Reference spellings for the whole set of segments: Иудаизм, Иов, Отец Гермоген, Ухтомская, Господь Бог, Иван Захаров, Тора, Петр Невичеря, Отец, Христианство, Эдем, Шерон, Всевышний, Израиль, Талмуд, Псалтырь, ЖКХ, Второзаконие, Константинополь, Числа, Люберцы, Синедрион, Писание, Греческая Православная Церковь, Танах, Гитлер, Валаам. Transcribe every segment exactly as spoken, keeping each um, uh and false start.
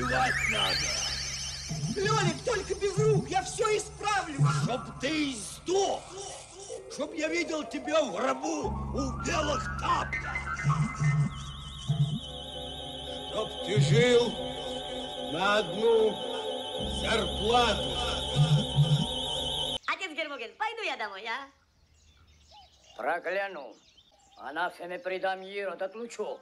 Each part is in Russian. убивать надо. Лёлик, только без рук, я все исправлю. Чтоб ты сдох, чтоб я видел тебя в гробу у белых тапках. Чтоб ты жил на одну зарплату. Отец Гермоген, пойду я домой, а? Прокляну. Анафеме предам Ер этот лучок.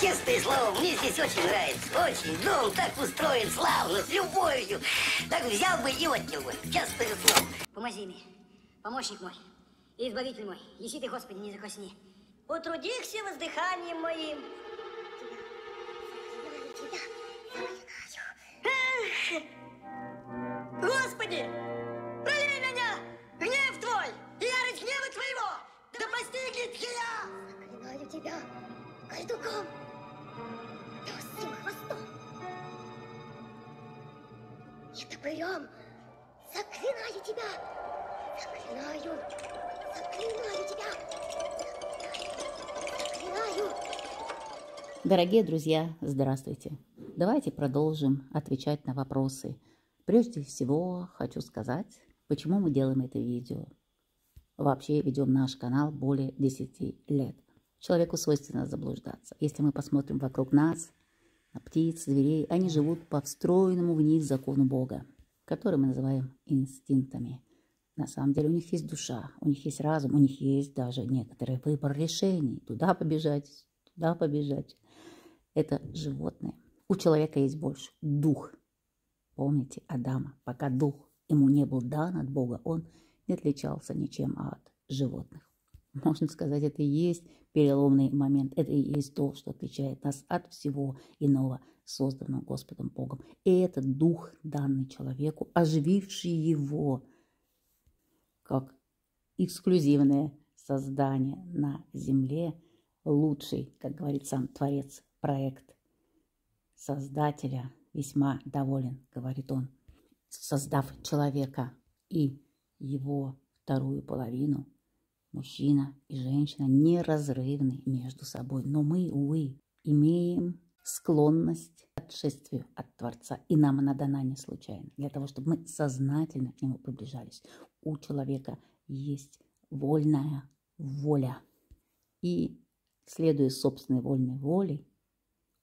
Честное слово, мне здесь очень нравится. Очень. Дом так устроен, славно, с любовью. Так взял бы и отнял бы. Честное слово. Помози мне, помощник мой и избавитель мой. Еси ты, Господи, не закосни. Утрудихся воздыханием моим. Господи, пролей на меня гнев твой, ярость гнева твоего, да постигнет тебя! Заклинаю тебя кольдуком, осьим хвостом и топырем, заклинаю тебя, заклинаю, заклинаю тебя, заклинаю. Дорогие друзья, здравствуйте! Давайте продолжим отвечать на вопросы. Прежде всего хочу сказать, почему мы делаем это видео. Вообще ведем наш канал более десяти лет. Человеку свойственно заблуждаться. Если мы посмотрим вокруг нас, на птиц, зверей, они живут по встроенному в них закону Бога, который мы называем инстинктами. На самом деле у них есть душа, у них есть разум, у них есть даже некоторый выбор решений. Туда побежать, туда побежать. Это животные. У человека есть больше дух. Помните Адама, пока дух ему не был дан от Бога, он не отличался ничем от животных. Можно сказать, это и есть переломный момент, это и есть то, что отличает нас от всего иного, созданного Господом Богом. И это дух, данный человеку, ожививший его как эксклюзивное создание на земле, лучший, как говорит сам Творец, проект Создателя, весьма доволен, говорит он, создав человека и его вторую половину, мужчина и женщина неразрывны между собой. Но мы, увы, имеем склонность к отшествию от Творца, и нам она дана не случайно, для того, чтобы мы сознательно к нему приближались. У человека есть вольная воля, и, следуя собственной вольной воле,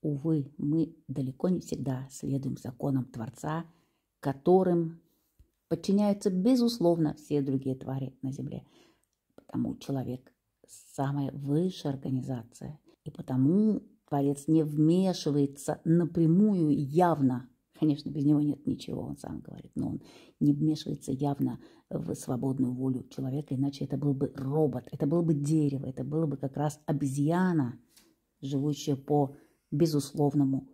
увы, мы далеко не всегда следуем законам Творца, которым подчиняются, безусловно, все другие твари на земле. Потому человек – самая высшая организация. И потому Творец не вмешивается напрямую явно. Конечно, без него нет ничего, он сам говорит. Но он не вмешивается явно в свободную волю человека, иначе это был бы робот, это было бы дерево, это было бы как раз обезьяна, живущая по безусловному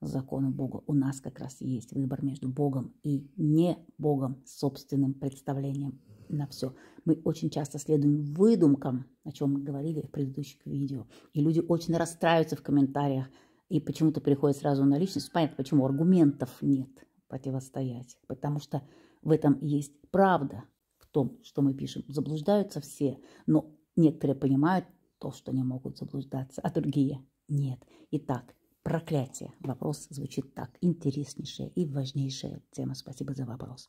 закону Бога. У нас как раз есть выбор между Богом и не Богом, собственным представлением на все. Мы очень часто следуем выдумкам, о чем мы говорили в предыдущих видео. И люди очень расстраиваются в комментариях и почему-то переходят сразу на личность. Понятно, почему аргументов нет противостоять. Потому что в этом есть правда, в том, что мы пишем. Заблуждаются все, но некоторые понимают то, что не могут заблуждаться, а другие – нет. Итак, проклятие. Вопрос звучит так. Интереснейшая и важнейшая тема. Спасибо за вопрос.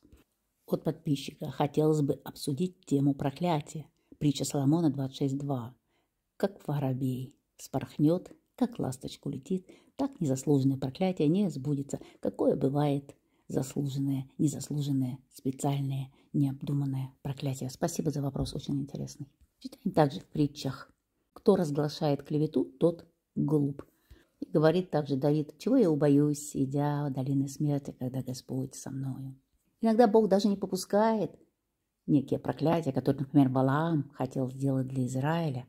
От подписчика хотелось бы обсудить тему проклятия. Притча Соломона двадцать шесть два. Как воробей спорхнет, как ласточка улетит, так незаслуженное проклятие не сбудется. Какое бывает заслуженное, незаслуженное, специальное, необдуманное проклятие. Спасибо за вопрос. Очень интересный. Читаем также в притчах. Кто разглашает клевету, тот глуп. И говорит также Давид: чего я убоюсь, идя в долины смерти, когда Господь со мною. Иногда Бог даже не попускает некие проклятия, которые, например, Валаам хотел сделать для Израиля,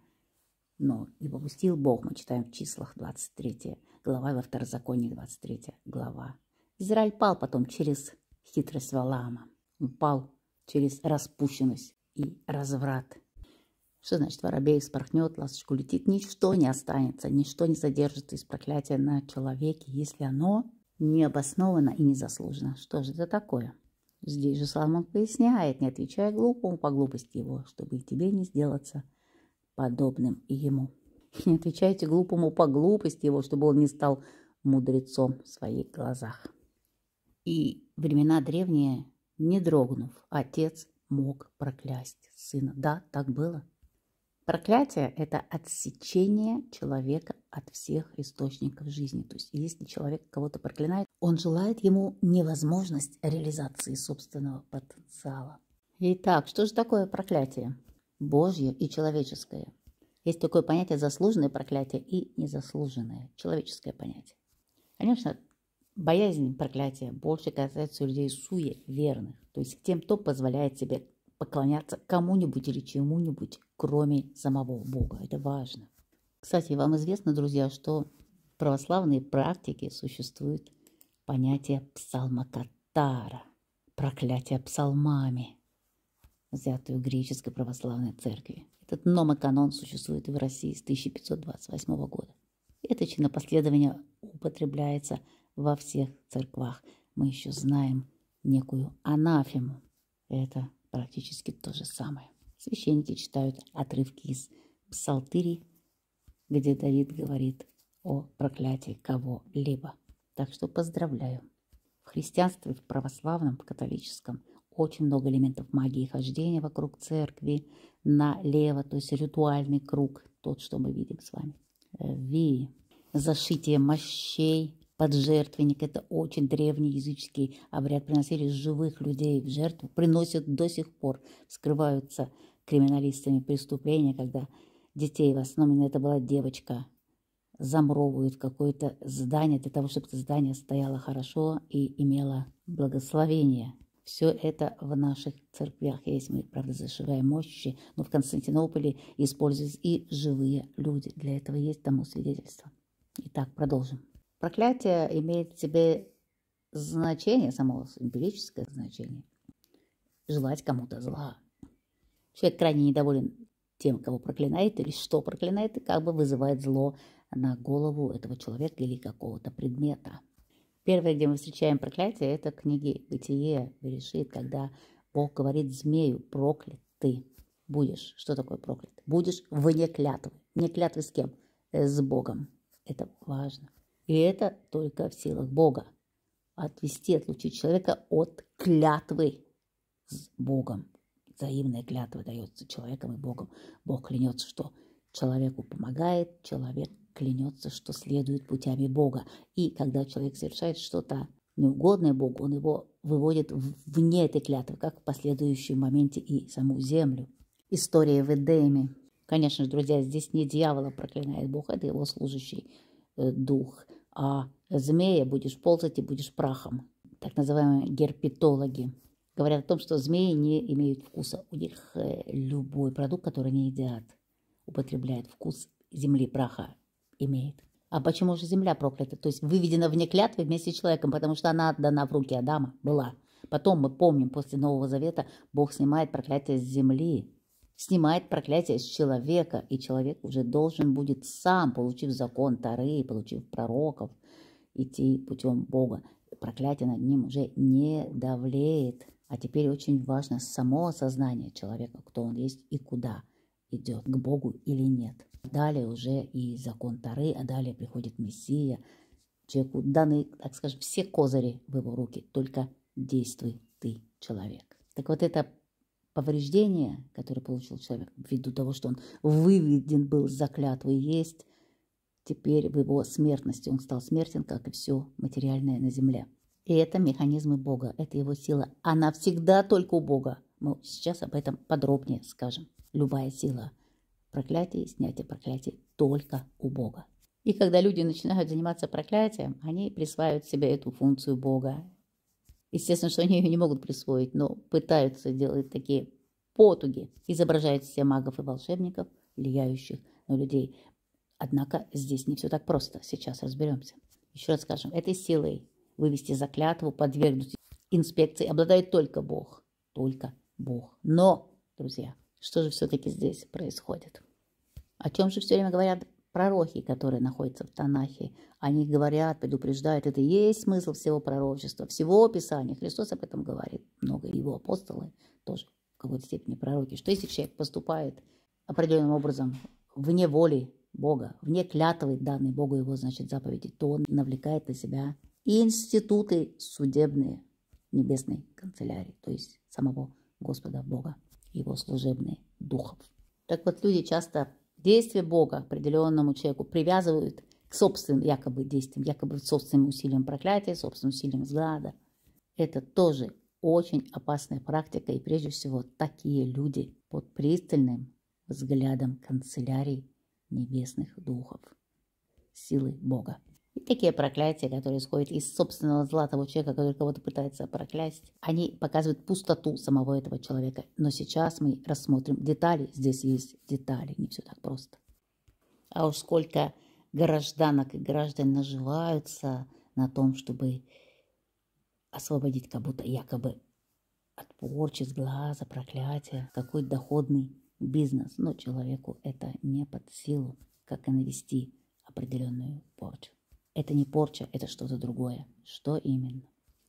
но не попустил Бог. Мы читаем в Числах двадцать третья глава, во Второзаконии двадцать третья глава. Израиль пал потом через хитрость Валаама. Он пал через распущенность и разврат. Что значит воробей вспорхнет, ласточка улетит? Ничто не останется, ничто не задержится из проклятия на человеке, если оно не обосновано и не заслужено. Что же это такое? Здесь же Соломон поясняет: не отвечай глупому по глупости его, чтобы и тебе не сделаться подобным ему. И не отвечайте глупому по глупости его, чтобы он не стал мудрецом в своих глазах. И времена древние, не дрогнув, отец мог проклясть сына. Да, так было. Проклятие – это отсечение человека от всех источников жизни. То есть, если человек кого-то проклинает, он желает ему невозможность реализации собственного потенциала. Итак, что же такое проклятие? Божье и человеческое. Есть такое понятие заслуженное проклятие и незаслуженное, человеческое понятие. Конечно, боязнь проклятия больше касается людей суеверных, то есть тем, кто позволяет себе поклоняться кому-нибудь или чему-нибудь, кроме самого Бога. Это важно. Кстати, вам известно, друзья, что в православной практике существует понятие псалма-катара, проклятие псалмами, взятое в Греческой Православной Церкви. Этот номоканон существует и в России с тысяча пятьсот двадцать восьмого года. Это чинопоследование употребляется во всех церквах. Мы еще знаем некую анафему. Это практически то же самое. Священники читают отрывки из Псалтыри, где Давид говорит о проклятии кого-либо. Так что поздравляю. В христианстве, в православном, в католическом очень много элементов магии, хождения вокруг церкви, налево, то есть ритуальный круг, тот, что мы видим с вами. Ви, зашитие мощей под жертвенник, это очень древний языческий обряд, приносили живых людей в жертву, приносят до сих пор, скрываются криминалистами преступления, когда детей, в основном это была девочка, замуровывают какое-то здание для того, чтобы это здание стояло хорошо и имело благословение. Все это в наших церквях есть. Мы, правда, зашиваем мощи, но в Константинополе используются и живые люди. Для этого есть тому свидетельство. Итак, продолжим. Проклятие имеет в себе значение, само символическое значение. Желать кому-то зла. Человек крайне недоволен тем, кого проклинает или что проклинает, и как бы вызывает зло на голову этого человека или какого-то предмета. Первое, где мы встречаем проклятие, это книги «Бытие» решит, когда Бог говорит змею: проклят ты будешь. Что такое проклят? Будешь вне клятвы. Вне клятвы с кем? С Богом. Это важно. И это только в силах Бога. Отвести, отлучить человека от клятвы с Богом. Взаимная клятва дается человеком и Богом. Бог клянется, что человеку помогает, человек клянется, что следует путями Бога. И когда человек совершает что-то неугодное Богу, он его выводит вне этой клятвы, как в последующем моменте и саму землю. История в Эдеме. Конечно же, друзья, здесь не дьявола проклинает Бог, это его служащий э, дух. А змея будешь ползать и будешь прахом. Так называемые герпетологи говорят о том, что змеи не имеют вкуса. У них э, любой продукт, который они едят, употребляет вкус земли, праха имеет. А почему же земля проклята? То есть выведена вне клятвы вместе с человеком, потому что она отдана в руки Адама, была. Потом мы помним, после Нового Завета Бог снимает проклятие с земли, снимает проклятие с человека, и человек уже должен будет сам, получив закон Торы, получив пророков, идти путем Бога. Проклятие над ним уже не давлеет. А теперь очень важно само осознание человека, кто он есть и куда идет, к Богу или нет. Далее уже и закон Торы, а далее приходит Мессия. Человеку даны, так скажем, все козыри в его руки, только действуй ты, человек. Так вот это повреждение, которое получил человек, ввиду того, что он выведен был за клятву, есть теперь в его смертности. Он стал смертен, как и все материальное на земле. И это механизмы Бога, это его сила. Она всегда только у Бога. Мы сейчас об этом подробнее скажем. Любая сила проклятий, снятие проклятий только у Бога. И когда люди начинают заниматься проклятием, они присваивают себе эту функцию Бога. Естественно, что они ее не могут присвоить, но пытаются делать такие потуги, изображают все магов и волшебников, влияющих на людей. Однако здесь не все так просто. Сейчас разберемся. Еще раз скажем, этой силой вывести за клятву, подвергнуть инспекции обладает только Бог. Только Бог. Но, друзья, что же все-таки здесь происходит? О чем же все время говорят пророки, которые находятся в Танахе? Они говорят, предупреждают, это и есть смысл всего пророчества, всего Писания. Христос об этом говорит много, его апостолы тоже в какой-то степени пророки. Что если человек поступает определенным образом вне воли Бога, вне клятвы данной Богу его, значит, заповеди, то он навлекает на себя институты судебные небесной канцелярии, то есть самого Господа Бога, его служебные духов. Так вот, люди часто действия Бога определенному человеку привязывают к собственным якобы действиям, якобы собственным усилиям проклятия, собственным усилиям взгляда. Это тоже очень опасная практика, и прежде всего такие люди под пристальным взглядом канцелярии небесных духов, силы Бога. И такие проклятия, которые исходят из собственного зла того человека, который кого-то пытается проклясть, они показывают пустоту самого этого человека. Но сейчас мы рассмотрим детали. Здесь есть детали, не все так просто. А уж сколько гражданок и граждан наживаются на том, чтобы освободить как будто якобы от порчи, с глаза, проклятия, какой доходный бизнес. Но человеку это не под силу, как и навести определенную порчу. Это не порча, это что-то другое. Что именно?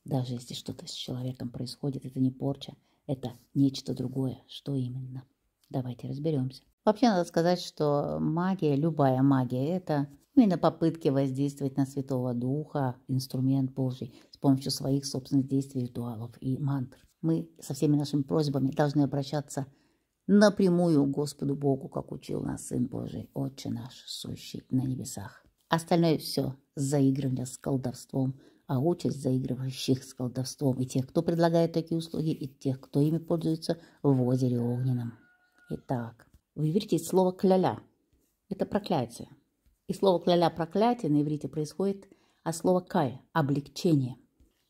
Даже если что-то с человеком происходит, это не порча, это нечто другое. Что именно? Давайте разберемся. Вообще надо сказать, что магия, любая магия, это именно попытки воздействовать на Святого Духа, инструмент Божий, с помощью своих собственных действий, ритуалов и мантр. Мы со всеми нашими просьбами должны обращаться напрямую к Господу Богу, как учил нас Сын Божий, Отче наш, сущий на небесах. Остальное все заигрывание с колдовством, а участь заигрывающих с колдовством и тех, кто предлагает такие услуги, и тех, кто ими пользуется в озере огненном. Итак, в иврите слово «кляля» – это проклятие. И слово «кляля» – проклятие на иврите происходит от слова «кая» – облегчение.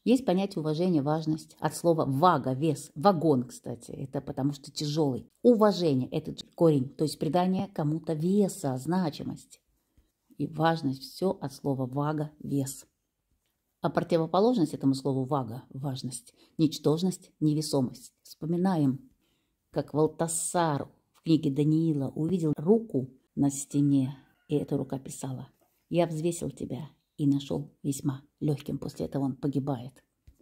Есть понятие уважения, важность от слова «вага» – вес, вагон, кстати, это потому что тяжелый. Уважение – это корень, то есть придание кому-то веса, значимости. И важность – все от слова «вага» – вес. А противоположность этому слову «вага» – важность, ничтожность, невесомость. Вспоминаем, как Валтасар в книге Даниила увидел руку на стене, и эта рука писала: «Я взвесил тебя и нашел весьма легким». После этого он погибает.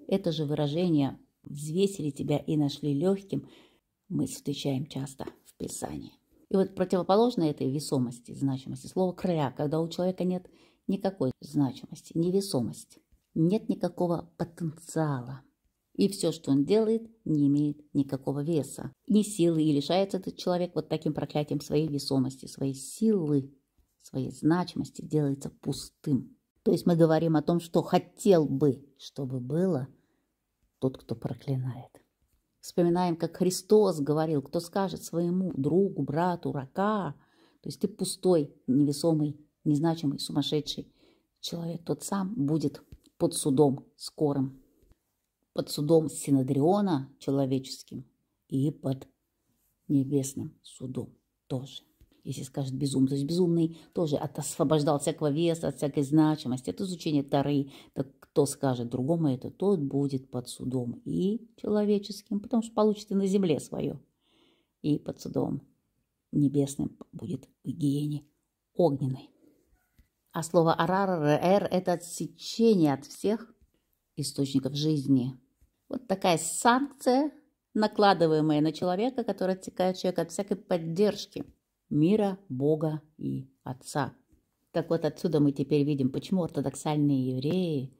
Это же выражение «взвесили тебя и нашли легким» мы встречаем часто в Писании. И вот противоположно этой весомости, значимости, слово «кляля», когда у человека нет никакой значимости, невесомости, нет никакого потенциала. И все, что он делает, не имеет никакого веса, ни силы. И лишается этот человек вот таким проклятием своей весомости, своей силы, своей значимости, делается пустым. То есть мы говорим о том, что хотел бы, чтобы было тот, кто проклинает. Вспоминаем, как Христос говорил: кто скажет своему другу, брату, рака, то есть ты пустой, невесомый, незначимый, сумасшедший человек, тот сам будет под судом скорым, под судом Синедриона человеческим и под небесным судом тоже. Если скажет безумный, то есть безумный тоже освобождал всякого веса, от всякой значимости. Это изучение Торы. Так кто скажет другому это, тот будет под судом и человеческим, потому что получит и на земле свое. И под судом небесным будет в гиене огненной. А слово «арар» – это отсечение от всех источников жизни. Вот такая санкция, накладываемая на человека, которая отсекает человека от всякой поддержки мира, Бога и Отца. Так вот, отсюда мы теперь видим, почему ортодоксальные евреи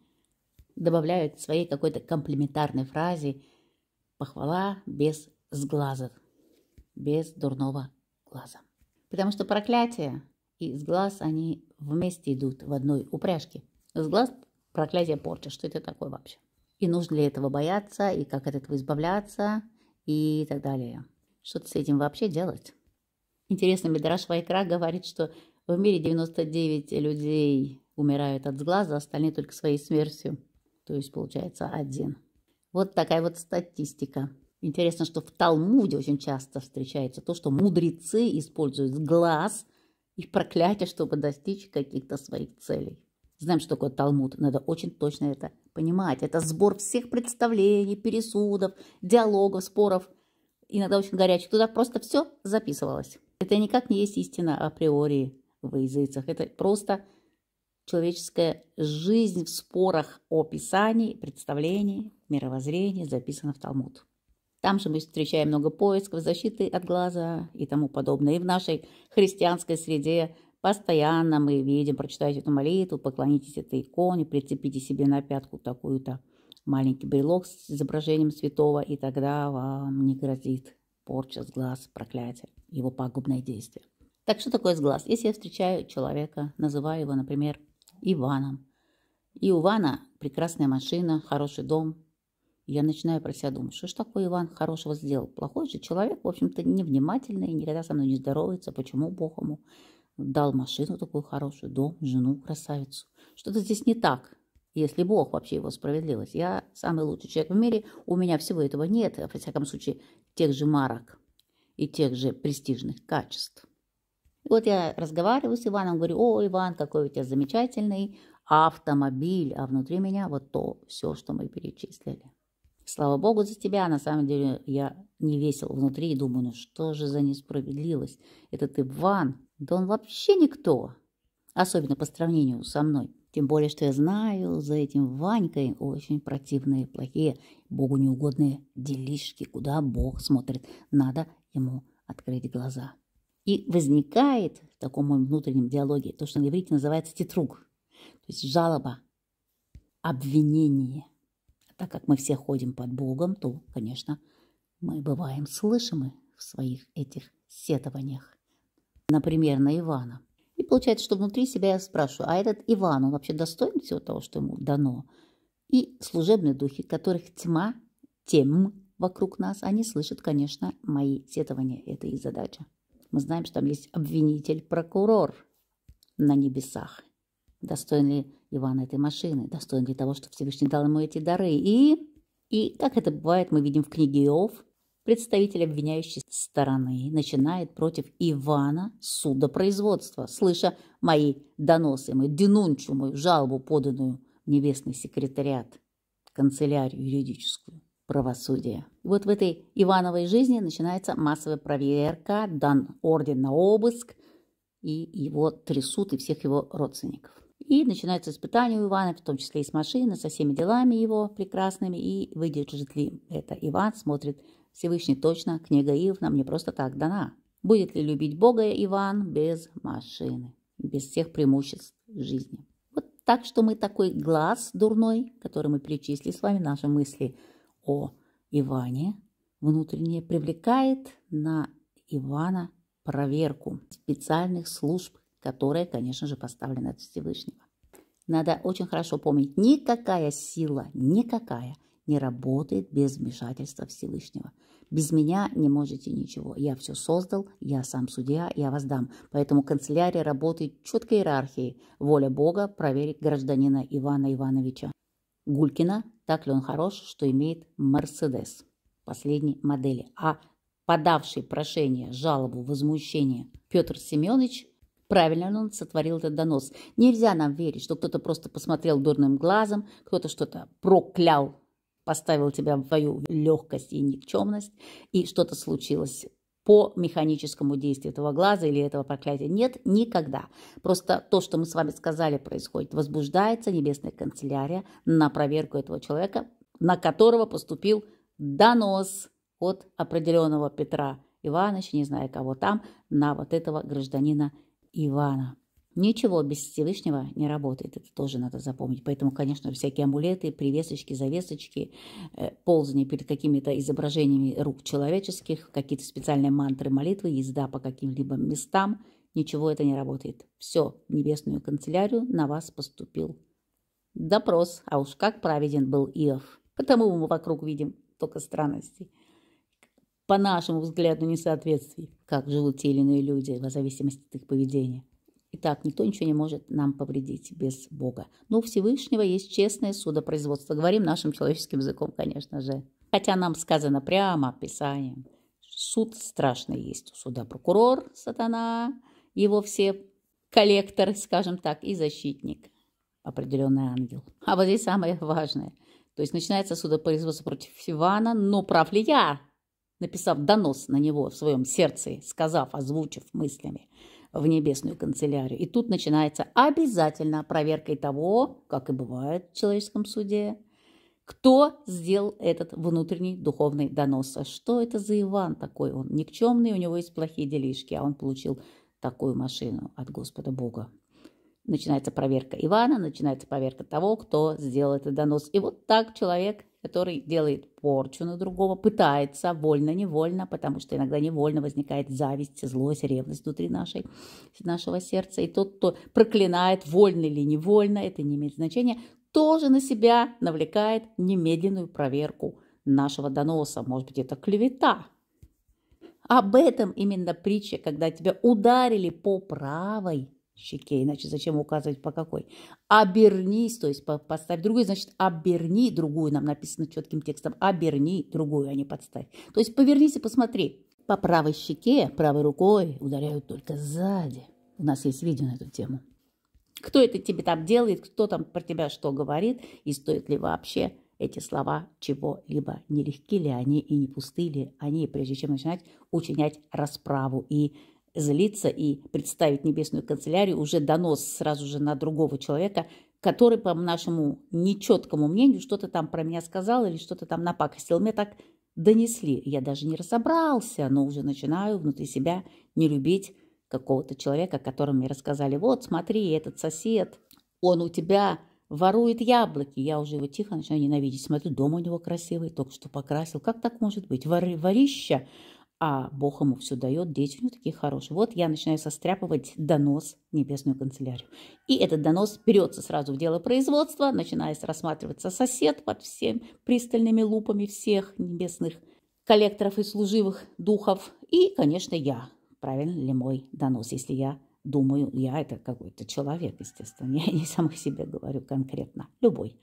добавляют в своей какой-то комплементарной фразе похвала без сглазов, без дурного глаза. Потому что проклятие и сглаз, они вместе идут в одной упряжке. Сглаз, проклятие, порча. Что это такое вообще? И нужно ли этого бояться, и как от этого избавляться, и так далее. Что-то с этим вообще делать? Интересно, Мидраш Вайкра говорит, что в мире девяносто девять людей умирают от сглаза, остальные только своей смертью. То есть получается один. Вот такая вот статистика. Интересно, что в Талмуде очень часто встречается то, что мудрецы используют сглаз и проклятие, чтобы достичь каких-то своих целей. Знаем, что такое Талмуд. Надо очень точно это понимать. Это сбор всех представлений, пересудов, диалогов, споров. Иногда очень горячих. Туда просто все записывалось. Это никак не есть истина априори в языцах. Это просто человеческая жизнь в спорах о Писании, представлении, мировоззрении записана в Талмуд. Там же мы встречаем много поисков, защиты от глаза и тому подобное. И в нашей христианской среде Постоянно мы видим, прочитайте эту молитву, поклонитесь этой иконе, прицепите себе на пятку такую-то маленький брелок с изображением святого, и тогда вам не грозит порча с глаз, проклятие, его пагубное действие. Так что такое с глаз? Если я встречаю человека, называю его, например, Иваном, и у Ивана прекрасная машина, хороший дом, я начинаю про себя думать, что ж такое Иван хорошего сделал? Плохой же человек, в общем-то, невнимательный, никогда со мной не здоровается, почему Бог ему дал машину такую хорошую, дом, жену, красавицу? Что-то здесь не так, если Бог вообще его справедливость. Я самый лучший человек в мире, у меня всего этого нет, во всяком случае, тех же марок и тех же престижных качеств. И вот я разговариваю с Иваном, говорю, о, Иван, какой у тебя замечательный автомобиль, а внутри меня вот то все, что мы перечислили. Слава Богу за тебя, на самом деле я не весел внутри и думаю, ну что же за несправедливость, этот Иван, да он вообще никто, особенно по сравнению со мной. Тем более, что я знаю, за этим Ванькой очень противные, плохие, Богу неугодные делишки, куда Бог смотрит, надо ему открыть глаза. И возникает в таком моем внутреннем диалоге то, что на иврите называется титруг, то есть жалоба, обвинение. А так как мы все ходим под Богом, то, конечно, мы бываем слышимы в своих этих сетованиях. Например, на Ивана. И получается, что внутри себя я спрашиваю, а этот Иван, он вообще достоин всего того, что ему дано? И служебные духи, которых тьма, тем вокруг нас, они слышат, конечно, мои сетования, это их задача. Мы знаем, что там есть обвинитель-прокурор на небесах. Достоин ли Иван этой машины? Достоин ли того, что Всевышний дал ему эти дары? И, и как это бывает, мы видим в книге Иов, представитель обвиняющей стороны начинает против Ивана судопроизводство, слыша мои доносы, мою денунчу, мою жалобу, поданную в небесный секретариат, канцелярию юридическую, правосудие. И вот в этой Ивановой жизни начинается массовая проверка, дан орден на обыск, и его трясут, и всех его родственников. И начинается испытание у Ивана, в том числе и с машины, со всеми делами его прекрасными, и выдержит ли это Иван, смотрит Всевышний точно, книга Иов нам не просто так дана. Будет ли любить Бога Иван без машины, без всех преимуществ жизни? Вот так, что мы такой глаз дурной, который мы перечислили с вами, наши мысли о Иване внутренне привлекает на Ивана проверку специальных служб, которые, конечно же, поставлены от Всевышнего. Надо очень хорошо помнить, никакая сила, никакая не работает без вмешательства Всевышнего. Без меня не можете ничего. Я все создал, я сам судья, я воздам. Поэтому канцелярия работает четкой иерархией. Воля Бога проверить гражданина Ивана Ивановича Гулькина, так ли он хорош, что имеет Мерседес последней модели. А подавший прошение, жалобу, возмущение Петр Семенович, правильно ли он сотворил этот донос? Нельзя нам верить, что кто-то просто посмотрел дурным глазом, кто-то что-то проклял, поставил тебя в твою легкость и никчемность, и что-то случилось по механическому действию этого глаза или этого проклятия. Нет, никогда. Просто то, что мы с вами сказали, происходит. Возбуждается небесная канцелярия на проверку этого человека, на которого поступил донос от определенного Петра Ивановича, не знаю кого там, на вот этого гражданина Ивана. Ничего без Всевышнего не работает, это тоже надо запомнить. Поэтому, конечно, всякие амулеты, привесочки, завесочки, ползание перед какими-то изображениями рук человеческих, какие-то специальные мантры, молитвы, езда по каким-либо местам, ничего это не работает. Все, в небесную канцелярию на вас поступил допрос. А уж как праведен был Иов. Потому мы вокруг видим только странностей. По нашему взгляду несоответствий, как живут те или иные люди в зависимости от их поведения. Итак, никто ничего не может нам повредить без Бога. Но у Всевышнего есть честное судопроизводство. Говорим нашим человеческим языком, конечно же. Хотя нам сказано прямо Писанием. Суд страшный есть у суда. Прокурор, сатана, его все коллектор, скажем так, и защитник, определенный ангел. А вот здесь самое важное. То есть начинается судопроизводство против Ивана, но прав ли я, написав донос на него в своем сердце, сказав, озвучив мыслями в небесную канцелярию. И тут начинается обязательно проверка того, как и бывает в человеческом суде, кто сделал этот внутренний духовный донос. А что это за Иван такой? Он никчемный, у него есть плохие делишки, а он получил такую машину от Господа Бога. Начинается проверка Ивана, начинается проверка того, кто сделал этот донос. И вот так человек, который делает порчу на другого, пытается вольно-невольно, потому что иногда невольно возникает зависть, злость, ревность внутри нашей, нашего сердца. И тот, кто проклинает, вольно или невольно, это не имеет значения, тоже на себя навлекает немедленную проверку нашего доноса. Может быть, это клевета. Об этом именно притча, когда тебя ударили по правой щеке, иначе зачем указывать по какой? Обернись, то есть поставь другую, значит, оберни другую, нам написано четким текстом, оберни другую, а не подставь. То есть повернись и посмотри. По правой щеке, правой рукой ударяют только сзади. У нас есть видео на эту тему. Кто это тебе там делает, кто там про тебя что говорит, и стоит ли вообще эти слова чего-либо, не легки ли они и не пусты ли они, прежде чем начинать учинять расправу и злиться и представить небесную канцелярию, уже донос сразу же на другого человека, который, по нашему нечеткому мнению, что-то там про меня сказал или что-то там напакостил. Мне так донесли. Я даже не разобрался, но уже начинаю внутри себя не любить какого-то человека, о котором мне рассказали. Вот, смотри, этот сосед, он у тебя ворует яблоки. Я уже его тихо начинаю ненавидеть. Смотрю, дом у него красивый, только что покрасил. Как так может быть? Вор, ворища. А Бог ему все дает, дети у него такие хорошие. Вот я начинаю состряпывать донос в небесную канцелярию. И этот донос берется сразу в дело производства, начинает рассматриваться сосед под всеми пристальными лупами всех небесных коллекторов и служивых духов. И, конечно, я. Правильно ли мой донос, если я думаю, я это какой-то человек, естественно, я не сам о себе говорю конкретно. Любой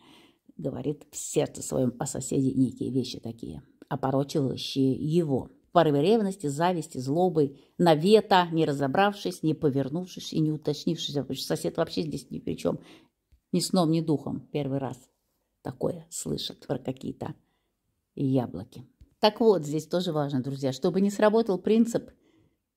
говорит в сердце своем о соседе некие вещи такие, опорочивающие его. Порывы ревности, зависти, злобы, навета, не разобравшись, не повернувшись и не уточнившись, потому что сосед вообще здесь ни при чем, ни сном, ни духом. Первый раз такое слышит про какие-то яблоки. Так вот, здесь тоже важно, друзья, чтобы не сработал принцип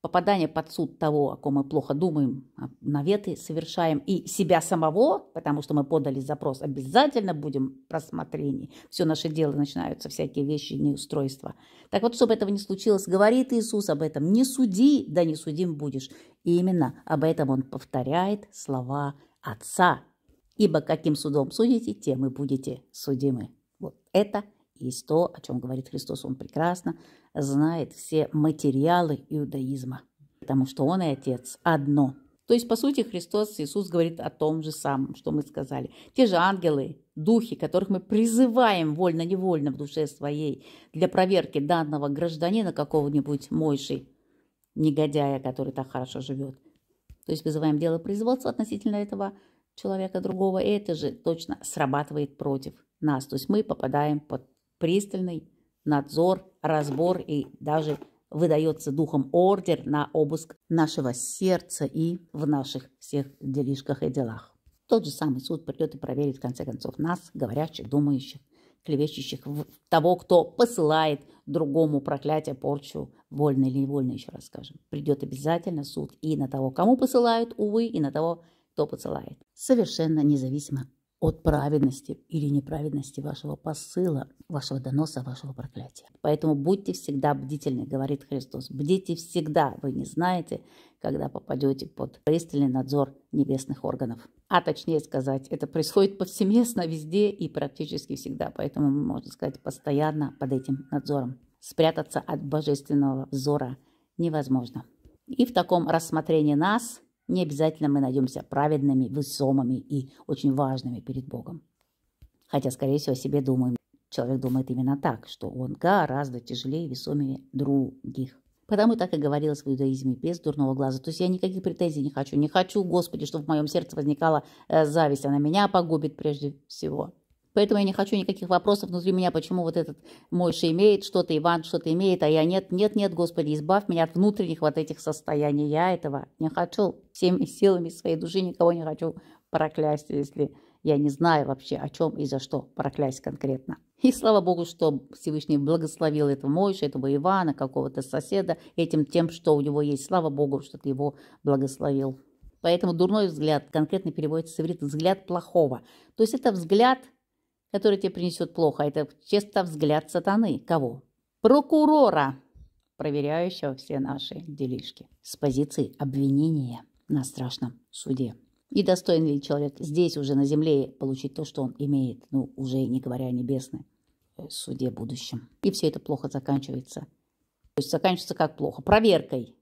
попадание под суд того, о ком мы плохо думаем, наветы совершаем, и себя самого, потому что мы подали запрос, обязательно будем в рассмотрении. Все наше дело, начинаются всякие вещи, неустройства. Так вот, чтобы этого не случилось, говорит Иисус об этом. Не суди, да не судим будешь. И именно об этом он повторяет слова Отца. Ибо каким судом судите, тем и будете судимы. Вот это и то, о чем говорит Христос, он прекрасно знает все материалы иудаизма, потому что он и Отец одно. То есть, по сути, Христос, Иисус говорит о том же самом, что мы сказали. Те же ангелы, духи, которых мы призываем вольно-невольно в душе своей для проверки данного гражданина, какого-нибудь Мойши, негодяя, который так хорошо живет. То есть, вызываем дело производства относительно этого человека другого, и это же точно срабатывает против нас. То есть, мы попадаем под пристальный надзор, разбор, и даже выдается духом ордер на обыск нашего сердца и в наших всех делишках и делах. Тот же самый суд придет и проверит, в конце концов, нас, говорящих, думающих, клевещущих, того, кто посылает другому проклятие, порчу, вольно или невольно, еще раз скажем. Придет обязательно суд и на того, кому посылают, увы, и на того, кто посылает. Совершенно независимо от праведности или неправедности вашего посыла, вашего доноса, вашего проклятия. Поэтому будьте всегда бдительны, говорит Христос. Бдите всегда, вы не знаете, когда попадете под пристальный надзор небесных органов. А точнее сказать, это происходит повсеместно, везде и практически всегда. Поэтому, можно сказать, постоянно под этим надзором. Спрятаться от божественного взора невозможно. И в таком рассмотрении нас не обязательно мы найдемся праведными, весомыми и очень важными перед Богом. Хотя, скорее всего, о себе думаем. Человек думает именно так, что он гораздо тяжелее и весомее других. Потому так и говорилось в иудаизме: без дурного глаза. То есть я никаких претензий не хочу. Не хочу, Господи, чтобы в моем сердце возникала э, зависть. Она меня погубит прежде всего. Поэтому я не хочу никаких вопросов внутри меня, почему вот этот Мойша имеет что-то, Иван что-то имеет, а я нет, нет, нет, Господи, избавь меня от внутренних вот этих состояний. Я этого не хочу. Всеми силами своей души никого не хочу проклясть, если я не знаю вообще, о чем и за что проклясть конкретно. И слава Богу, что Всевышний благословил этого Мойшу, этого Ивана, какого-то соседа, этим тем, что у него есть. Слава Богу, что ты его благословил. Поэтому дурной взгляд конкретно переводится с иврита «взгляд плохого». То есть это взгляд, который тебе принесет плохо. Это чисто взгляд сатаны. Кого? Прокурора. проверяющего все наши делишки. С позиции обвинения на страшном суде. И достоин ли человек здесь уже на земле получить то, что он имеет, ну уже не говоря о небесной суде будущем. И все это плохо заканчивается. То есть заканчивается как плохо? Проверкой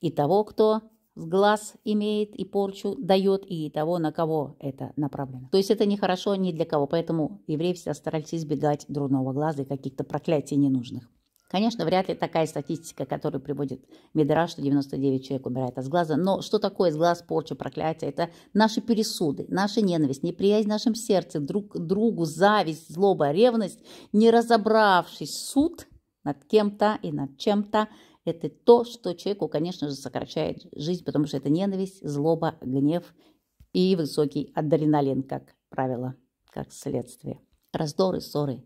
и того, кто с глаз имеет и порчу дает, и того, на кого это направлено. То есть это нехорошо ни для кого, поэтому евреи всегда старались избегать дурного глаза и каких-то проклятий ненужных. Конечно, вряд ли такая статистика, которую приводит Мидраш, что девяносто девять человек умирает от сглаза. Но что такое сглаз, порча, проклятие? Это наши пересуды, наша ненависть, неприязнь в нашем сердце, друг к другу, зависть, злоба, ревность, не разобравшись суд над кем-то и над чем-то. Это то, что человеку, конечно же, сокращает жизнь, потому что это ненависть, злоба, гнев и высокий адреналин, как правило, как следствие. Раздоры, ссоры.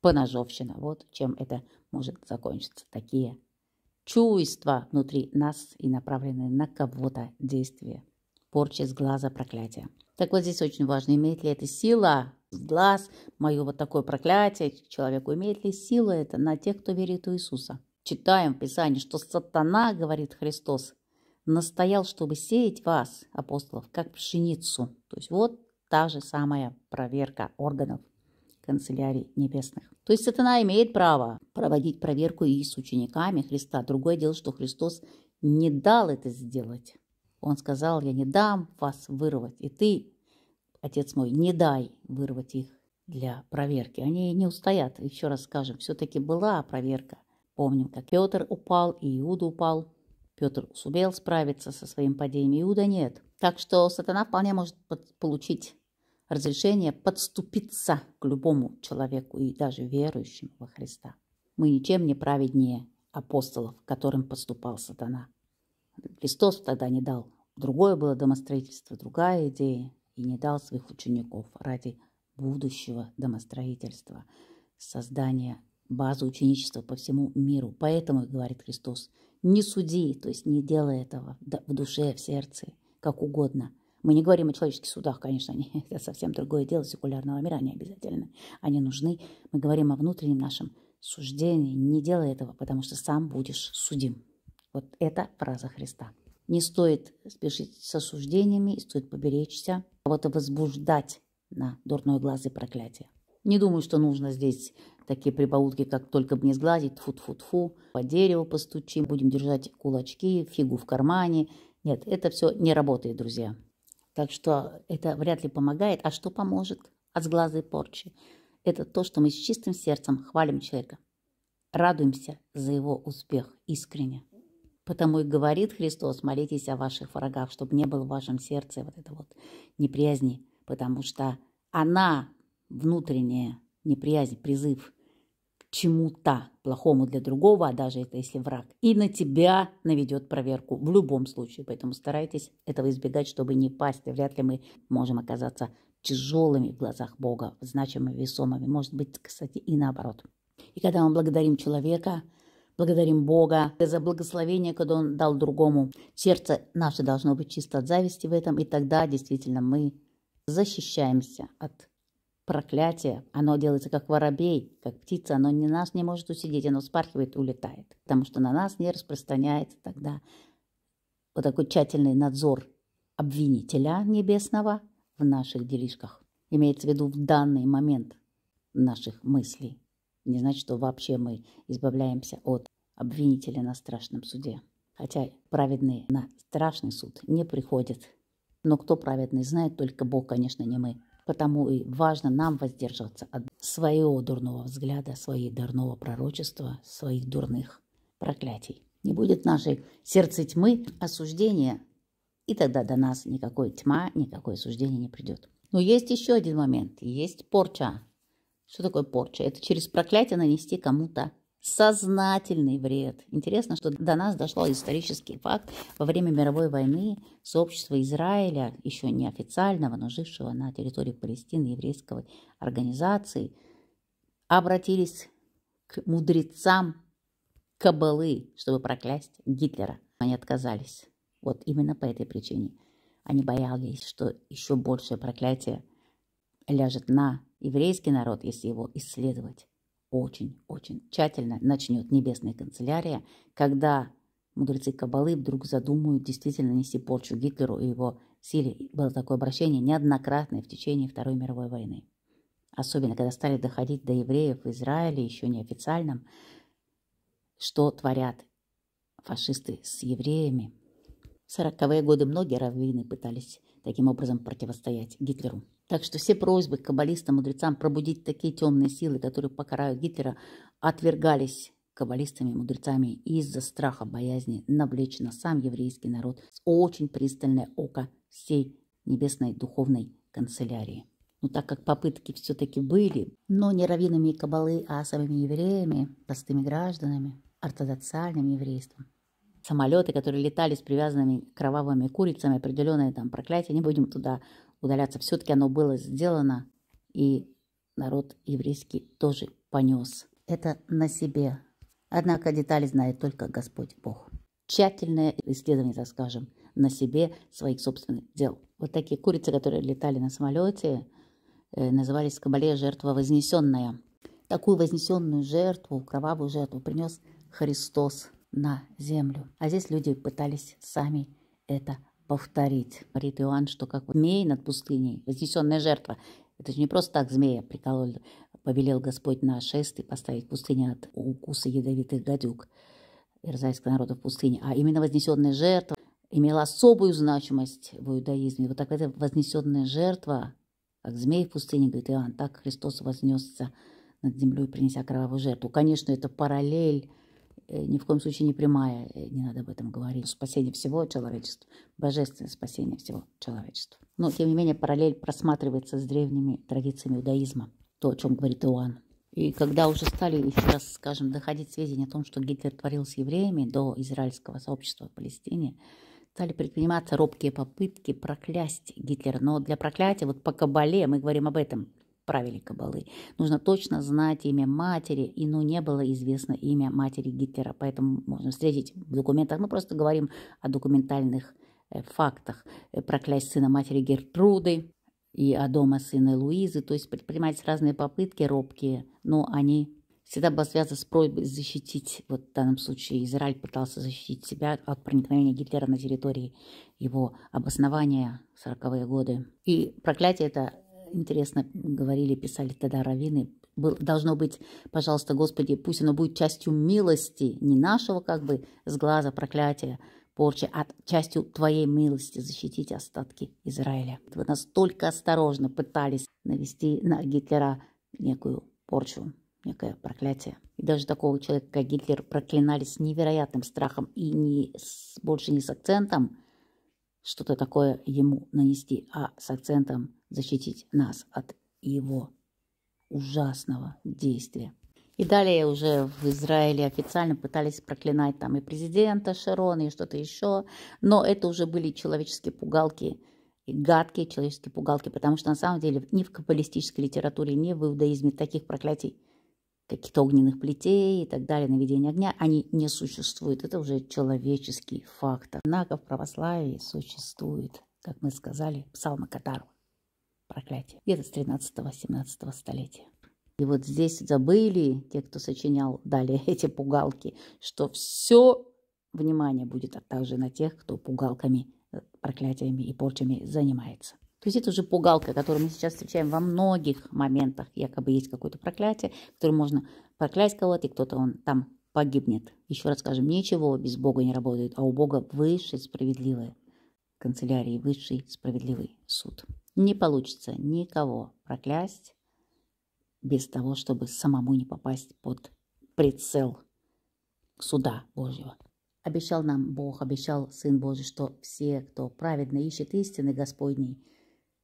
Поножовщина. Вот чем это может закончиться. Такие чувства внутри нас и направленные на кого-то действия. Порча с глаза, проклятие. Так вот здесь очень важно, имеет ли это сила с глаз, мое вот такое проклятие человеку, имеет ли сила это на тех, кто верит в Иисуса. Читаем в Писании, что сатана, говорит Христос, настоял, чтобы сеять вас, апостолов, как пшеницу. То есть вот та же самая проверка органов канцелярий небесных. То есть сатана имеет право проводить проверку и с учениками Христа. Другое дело, что Христос не дал это сделать. Он сказал, я не дам вас вырвать, и ты, Отец мой, не дай вырвать их для проверки. Они не устоят. Еще раз скажем, все-таки была проверка. Помним, как Петр упал, и Иуда упал. Петр сумел справиться со своим падением, Иуда нет. Так что сатана вполне может получить разрешение подступиться к любому человеку и даже верующему во Христа. Мы ничем не праведнее апостолов, к которым подступал сатана. Христос тогда не дал. Другое было домостроительство, другая идея. И не дал своих учеников ради будущего домостроительства, создания базы ученичества по всему миру. Поэтому, говорит Христос, не суди, то есть не делай этого в душе, в сердце, как угодно. Мы не говорим о человеческих судах, конечно, они, это совсем другое дело секулярного мира, они обязательно, они нужны. Мы говорим о внутреннем нашем суждении, не делай этого, потому что сам будешь судим. Вот это фраза Христа. Не стоит спешить с осуждениями, стоит поберечься, кого-то возбуждать на дурной глаз и проклятие. Не думаю, что нужно здесь такие прибаутки, как только бы не сглазить, тфу-тфу-тфу, по дереву постучим, будем держать кулачки, фигу в кармане. Нет, это все не работает, друзья. Так что это вряд ли помогает. А что поможет от сглаза и порчи? Это то, что мы с чистым сердцем хвалим человека. Радуемся за его успех искренне. Потому и говорит Христос, молитесь о ваших врагах, чтобы не было в вашем сердце вот этой вот неприязни. Потому что она, внутренняя неприязнь, призыв к чему-то плохому для другого, а даже это если враг, и на тебя наведет проверку в любом случае. Поэтому старайтесь этого избегать, чтобы не пасть. Вряд ли мы можем оказаться тяжелыми в глазах Бога, значимыми, весомыми. Может быть, кстати, и наоборот. И когда мы благодарим человека, благодарим Бога за благословение, когда Он дал другому, сердце наше должно быть чисто от зависти в этом, и тогда действительно мы защищаемся от проклятие, оно делается как воробей, как птица, оно не нас не может усидеть, оно вспархивает и улетает, потому что на нас не распространяется тогда вот такой тщательный надзор обвинителя небесного в наших делишках. Имеется в виду в данный момент наших мыслей. Не значит, что вообще мы избавляемся от обвинителя на страшном суде. Хотя праведные на страшный суд не приходят. Но кто праведный знает, только Бог, конечно, не мы. Потому и важно нам воздерживаться от своего дурного взгляда, своего дурного пророчества, своих дурных проклятий. Не будет нашей сердце тьмы осуждения, и тогда до нас никакой тьма, никакое осуждение не придет. Но есть еще один момент, есть порча. Что такое порча? Это через проклятие нанести кому-то сознательный вред. Интересно, что до нас дошел исторический факт. Во время мировой войны сообщество Израиля, еще не официального, но жившего на территории Палестины еврейской организации, обратились к мудрецам Каббалы, чтобы проклясть Гитлера. Они отказались. Вот именно по этой причине. Они боялись, что еще большее проклятие ляжет на еврейский народ, если его исследовать. очень-очень тщательно начнет небесная канцелярия, когда мудрецы Каббалы вдруг задумают действительно нести порчу Гитлеру и его силе. Было такое обращение неоднократное в течение Второй мировой войны. Особенно, когда стали доходить до евреев в Израиле, еще неофициальном, что творят фашисты с евреями. В сороковые годы многие раввины пытались таким образом противостоять Гитлеру. Так что все просьбы к каббалистам, мудрецам пробудить такие темные силы, которые покарают Гитлера, отвергались каббалистами, мудрецами из-за страха, боязни навлечь на сам еврейский народ очень пристальное око всей небесной духовной канцелярии. Но так как попытки все-таки были, но не раввинами каббалы, а самими евреями, простыми гражданами, ортодоксальным еврейством. Самолеты, которые летали с привязанными кровавыми курицами, определенные там проклятия, не будем туда удаляться. Все-таки оно было сделано, и народ еврейский тоже понес это на себе. Однако детали знает только Господь Бог. Тщательное исследование, так скажем, на себе своих собственных дел. Вот такие курицы, которые летали на самолете, назывались в Кабале жертва вознесенная. Такую вознесенную жертву, кровавую жертву принес Христос на землю. А здесь люди пытались сами это повторить. Говорит Иоанн, что как змей над пустыней, вознесенная жертва. Это же не просто так змея прикололи. Повелел Господь на шест и поставить пустыню от укуса ядовитых гадюк израильского народа в пустыне. А именно вознесенная жертва имела особую значимость в иудаизме. Вот так эта вознесенная жертва, как змей в пустыне, говорит Иоанн, так Христос вознесся над землей, принеся кровавую жертву. Конечно, это параллель, ни в коем случае не прямая, не надо об этом говорить. Спасение всего человечества, божественное спасение всего человечества. Но, тем не менее, параллель просматривается с древними традициями иудаизма, то, о чем говорит Иоанн. И когда уже стали, еще раз скажем, доходить сведения о том, что Гитлер творил с евреями до израильского сообщества в Палестине, стали предприниматься робкие попытки проклясть Гитлера. Но для проклятия, вот по Каббале, мы говорим об этом, правиле Каббалы, нужно точно знать имя матери, и ну не было известно имя матери Гитлера, поэтому можно встретить в документах, мы просто говорим о документальных э, фактах, проклясть сына матери Гертруды и Адама сына Луизы, то есть предпринимать разные попытки робкие, но они всегда были связаны с просьбой защитить, вот в данном случае Израиль пытался защитить себя от проникновения Гитлера на территории его обоснования в сороковые годы. И проклятие это, интересно, говорили, писали тогда раввины, должно быть, пожалуйста, Господи, пусть оно будет частью милости, не нашего как бы с глаза проклятия, порчи, а частью Твоей милости защитить остатки Израиля. Вы настолько осторожно пытались навести на Гитлера некую порчу, некое проклятие. И даже такого человека, как Гитлер, проклинали с невероятным страхом и не с, больше не с акцентом что-то такое ему нанести, а с акцентом защитить нас от его ужасного действия. И далее уже в Израиле официально пытались проклинать там и президента Шерона, и что-то еще, но это уже были человеческие пугалки, и гадкие человеческие пугалки, потому что на самом деле ни в каббалистической литературе, ни в иудаизме таких проклятий, каких-то огненных плетей и так далее, наведение огня, они не существуют. Это уже человеческий фактор. Однако в православии существует, как мы сказали, Псалма-Катара, проклятие, где-то с тринадцатого-семнадцатого столетия. И вот здесь забыли те, кто сочинял далее эти пугалки, что все внимание будет а также на тех, кто пугалками, проклятиями и порчами занимается. То есть это уже пугалка, которую мы сейчас встречаем во многих моментах. Якобы есть какое-то проклятие, которое можно проклясть кого-то, и кто-то он там погибнет. Еще раз скажем, ничего без Бога не работает, а у Бога высший справедливый канцелярии, высший справедливый суд. Не получится никого проклясть без того, чтобы самому не попасть под прицел суда Божьего. Обещал нам Бог, обещал Сын Божий, что все, кто праведно ищет истины Господней,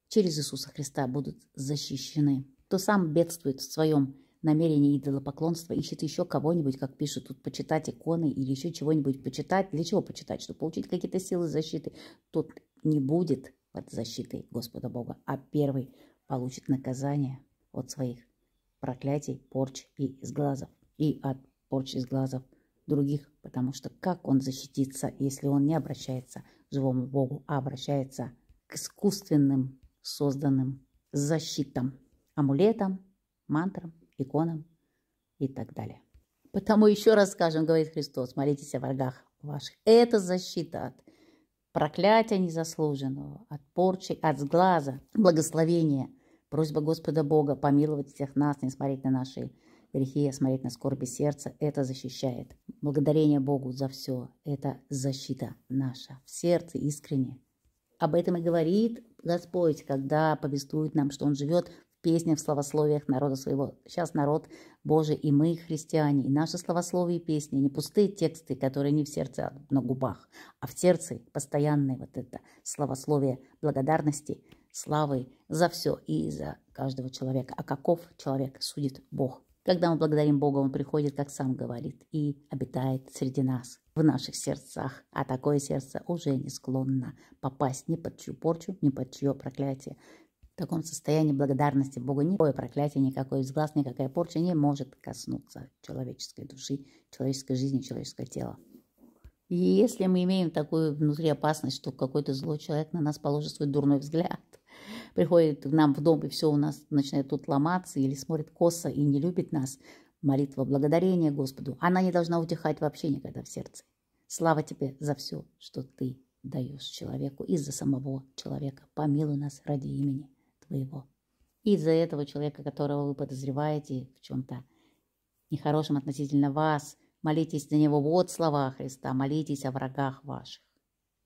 через Иисуса Христа будут защищены. Кто сам бедствует в своем намерении идолопоклонства, ищет еще кого-нибудь, как пишут, тут почитать иконы или еще чего-нибудь почитать. Для чего почитать? Чтобы получить какие-то силы защиты. Тот не будет под защитой Господа Бога, а первый получит наказание от своих проклятий, порч и сглазов, и от порч и сглазов других, потому что как он защитится, если он не обращается к живому Богу, а обращается к искусственным, созданным защитам, амулетам, мантрам, иконам, и так далее. Потому еще раз скажем, говорит Христос, молитесь о врагах ваших. Это защита от проклятия незаслуженного, от порчи, от сглаза, благословения. Просьба Господа Бога помиловать всех нас, не смотреть на наши грехи, а смотреть на скорби сердца. Это защищает. Благодарение Богу за все. Это защита наша в сердце искренне. Об этом и говорит Господь, когда повествует нам, что Он живет в песнях, в словословиях народа своего. Сейчас народ Божий и мы, христиане, и наши словословия и песни, не пустые тексты, которые не в сердце, а на губах, а в сердце постоянное вот это словословие благодарности, славы за все и за каждого человека. А каков человек, судит Бог. Когда мы благодарим Бога, Он приходит, как сам говорит, и обитает среди нас, в наших сердцах. А такое сердце уже не склонно попасть ни под чью порчу, ни под чье проклятие. В таком состоянии благодарности Бога никакое проклятие, никакой сглаз, никакая порча не может коснуться человеческой души, человеческой жизни, человеческого тела. И если мы имеем такую внутри опасность, что какой-то злой человек на нас положит свой дурной взгляд, приходит к нам в дом, и все у нас начинает тут ломаться, или смотрит косо и не любит нас, молитва благодарения Господу, она не должна утихать вообще никогда в сердце. Слава тебе за все, что ты даешь человеку, и за самого человека. Помилуй нас ради имени твоего. И за этого человека, которого вы подозреваете в чем-то нехорошем относительно вас, молитесь за него. Вот слова Христа. Молитесь о врагах ваших.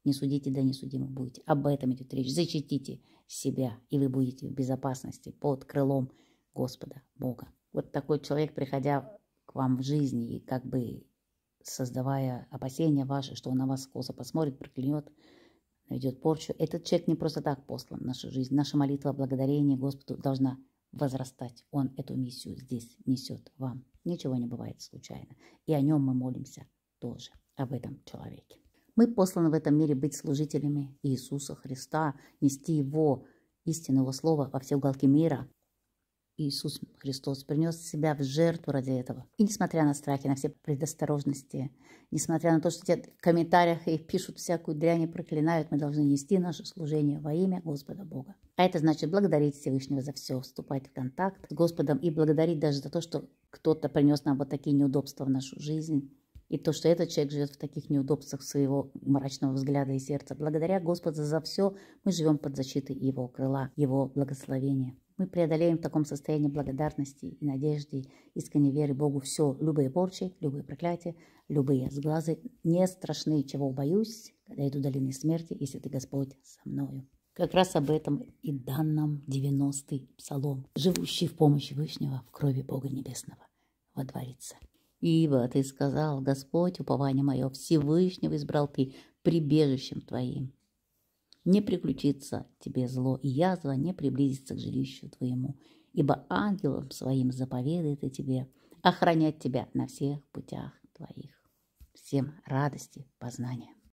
Не судите, да не судимы будете. Об этом идет речь. Защитите себя, и вы будете в безопасности под крылом Господа Бога. Вот такой человек, приходя к вам в жизни и как бы создавая опасения ваши, что он на вас косо посмотрит, проклянет, наведет порчу. Этот человек не просто так послан в нашу жизнь. Наша молитва о благодарении Господу должна возрастать. Он эту миссию здесь несет вам. Ничего не бывает случайно. И о нем мы молимся тоже, об этом человеке. Мы посланы в этом мире быть служителями Иисуса Христа, нести Его истину, Его Слово во все уголки мира. Иисус Христос принес себя в жертву ради этого. И несмотря на страхи, на все предосторожности, несмотря на то, что тебе в комментариях их пишут всякую дрянь и проклинают, мы должны нести наше служение во имя Господа Бога. А это значит благодарить Всевышнего за все, вступать в контакт с Господом и благодарить даже за то, что кто-то принес нам вот такие неудобства в нашу жизнь. И то, что этот человек живет в таких неудобствах своего мрачного взгляда и сердца. Благодаря Господу за все мы живем под защитой Его крыла, Его благословения. Мы преодолеем в таком состоянии благодарности и надежды, искренней веры Богу все, любые порчи, любые проклятия, любые сглазы. Не страшны, чего боюсь, когда иду долиной смерти, если ты, Господь, со мною. Как раз об этом и дан нам девяностый псалом, живущий в помощи Вышнего, в крови Бога Небесного, во дворице. Ибо ты сказал, Господь, упование мое, Всевышнего избрал ты прибежищем твоим. Не приключится тебе зло, и язва не приблизится к жилищу твоему, ибо ангелом своим заповедает и тебе охранять тебя на всех путях твоих. Всем радости, познания.